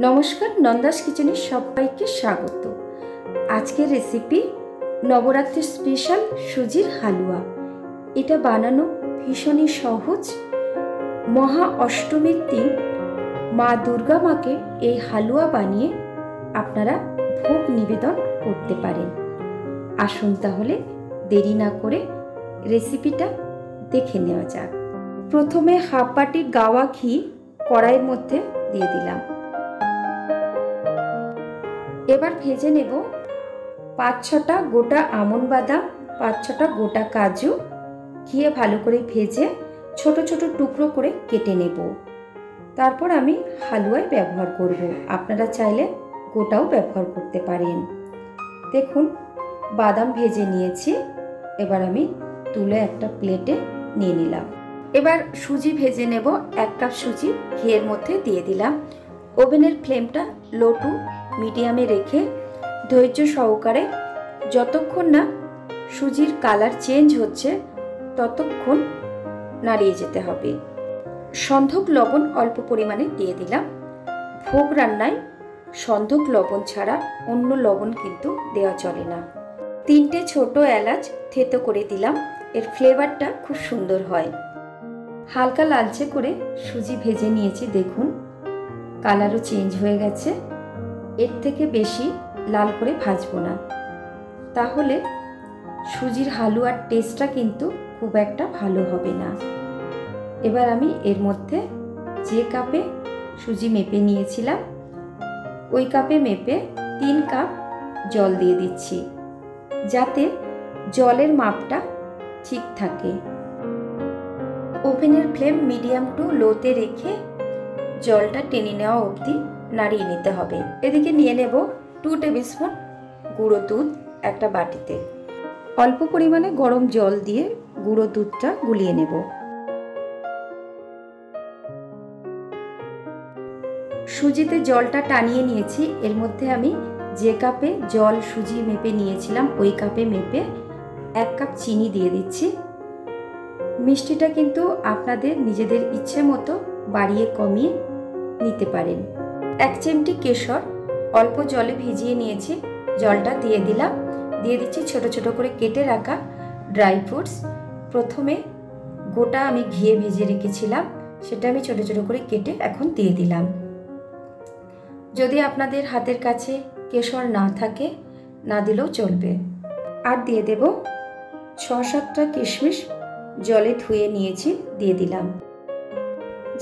नमस्कार नंदास किचेने सबाइके स्वागत। आजकेर रेसिपि नवरात्रि स्पेशल सुजिर हालुआ। एटा बानानो भीषण सहज। महा अष्टमीर दिन मा दुर्गा मा के एई हालुआ बानिये आपनारा भोग निवेदन करते पारेन। आसुन ताहले देरी ना करे रेसिपिटा देखे नेওয়া যাক। प्रथमे हाफ बाटी गावा घी कड़ाइर मध्ये दिये दिलाम। एबार भेजे नेब पाँच छटा गोटा आमन बादाम, पाँच छटा गोटा काजू घिए भालो करे भेजे छोटो छोटो टुकरो करे केटे नेब। तारपर आमी हालुआय व्यवहार करब। आपनारा चाइले गोटाओ व्यवहार करते पारेन। देखुन बादाम भेजे निएछि। एबार आमी तुले एकटा प्लेटे निये निलाम। एबार सूजी भेजे नेब। एक काप सूजी घिएर मध्ये दिये दिलाम। ओभेनेर फ्लेमटा लो टू मीडियमे रेखे धैर्य सहकारे যতক্ষণ না সুজির কালার চেঞ্জ হচ্ছে ততক্ষণ নাড়িয়ে যেতে হবে। সন্ধক লবণ অল্প পরিমাণে দিয়ে দিলাম। ভোগ রান্নায় সন্ধক লবণ ছাড়া অন্য লবণ কিন্তু দেওয়া চলে না। তিনটে ছোট এলাচ থেতো করে দিলাম। এর ফ্লেভারটা খুব সুন্দর হয়। হালকা লালচে করে সুজি ভেজে নিয়েছি। দেখুন কালারও চেঞ্জ হয়ে গেছে। एर थेके बेशी लाल करे भाजबो ना, ताहोले सुजिर हालुआर टेस्टटा किन्तु खूब एकटा भालो होबे ना। एबार आमी एर मध्ये जे कपे सुजी मेपे नियेछिलाम ओई कपे मेपे 3 कप जल दिये दिच्छी जाते जलेर मापटा ठीक थाके। ओभेनेर फ्लेम मीडियम टू लोते रेखे जलटा टेने नेওয়া अब्दि नाड़िए निते हबे। एदिके निये नेब 2 टेबिलस्पून गुड़ो दूध एकटा बाटीते। अल्प परिमाणे गरम जल दिए गुड़ो दूधटा गुलिए नेब। सुजिते जलटा टानिए निएछि। एर मध्ये आमी जे कपे जल सुजी मेपे निएछिलाम ओई कपे मेपे 1 कप चीनी दिए दिच्छी। मिष्टिटा किन्तु आपनादेर निजेदेर इच्छे मतो बाड़िए कमिए निते पारेन। 1 चिमटी केशर अल्प जले भिजिए निएछि जलटा दिए दिलाम। दिए दिच्छी छोटो छोटो करे केटे रखा ड्राई फ्रूट्स। प्रथमे गोटा आमी घिए भिजिए रेखेछिलाम सेटा आमी छोटो छोटो करे केटे एखन दिए दिलाम। यदि आपनादेर हातेर काछे केशर ना थाके ना दिलेओ चलबे। आर दिए देब 6-7टा किशमिश जले धुए निएछि दिए दिलाम।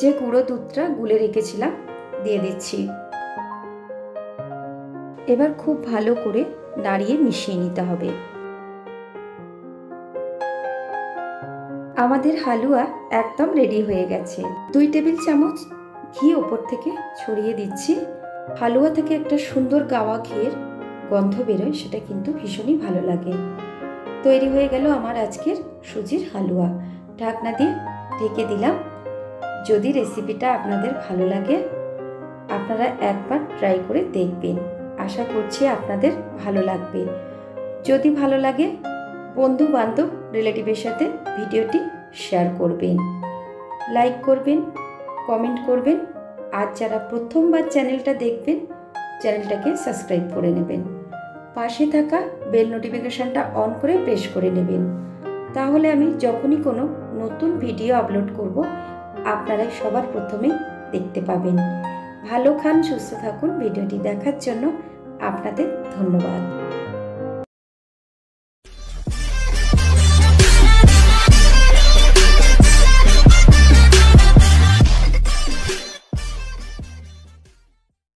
जे गुड़ो दूधटा गुले रेखेछिलाम दिए दिच्छी। एबार खूब भालो करे नाड़िए मिशिए निते हबे। आमादेर हालुआ एकदम रेडी हये गेछे। 2 टेबिल चामच घी ओपर थेके छड़िए दिच्छी। हालुआ थेके एकटा सुंदर गावा घिएर गन्ध बेरोय सेटा किन्तु भीषणई भालो लागे। तैरी हये गेल आमार आजकेर सुजिर हालुआ। ढाकना दिए ढेके दिलाम। यदि रेसिपिटा आपनादेर भालो लागे আপনারা একবার ট্রাই করে দেখবেন। আশা করছি আপনাদের ভালো লাগবে। যদি ভালো লাগে বন্ধু বান্ধব রিলেটিভের সাথে ভিডিওটি শেয়ার করবেন, লাইক করবেন, কমেন্ট করবেন। আর যারা প্রথমবার চ্যানেলটা দেখবেন চ্যানেলটাকে সাবস্ক্রাইব করে নেবেন। পাশে থাকা বেল নোটিফিকেশনটা অন করে প্রেস করে নেবেন। তাহলে আমি যখনই কোনো নতুন ভিডিও আপলোড করব আপনারা সবার প্রথমে দেখতে পাবেন। ভালো খান, সুস্থ থাকুন। ভিডিওটি দেখার জন্য আপনাদের ধন্যবাদ।